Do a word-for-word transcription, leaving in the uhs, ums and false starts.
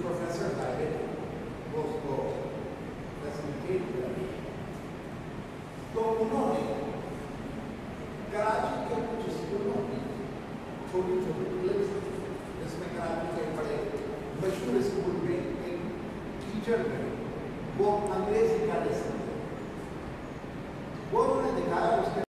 Professor David Bosco facilitated the meeting, तो उन्होंने कराची के कुछ स्कूलों में छोटी छोटी क्लिप्स जिसमें कराची के बड़े मशहूर स्कूल में एक टीचर ने वो अंग्रेजी का लेसन वो उन्होंने दिखाया उसके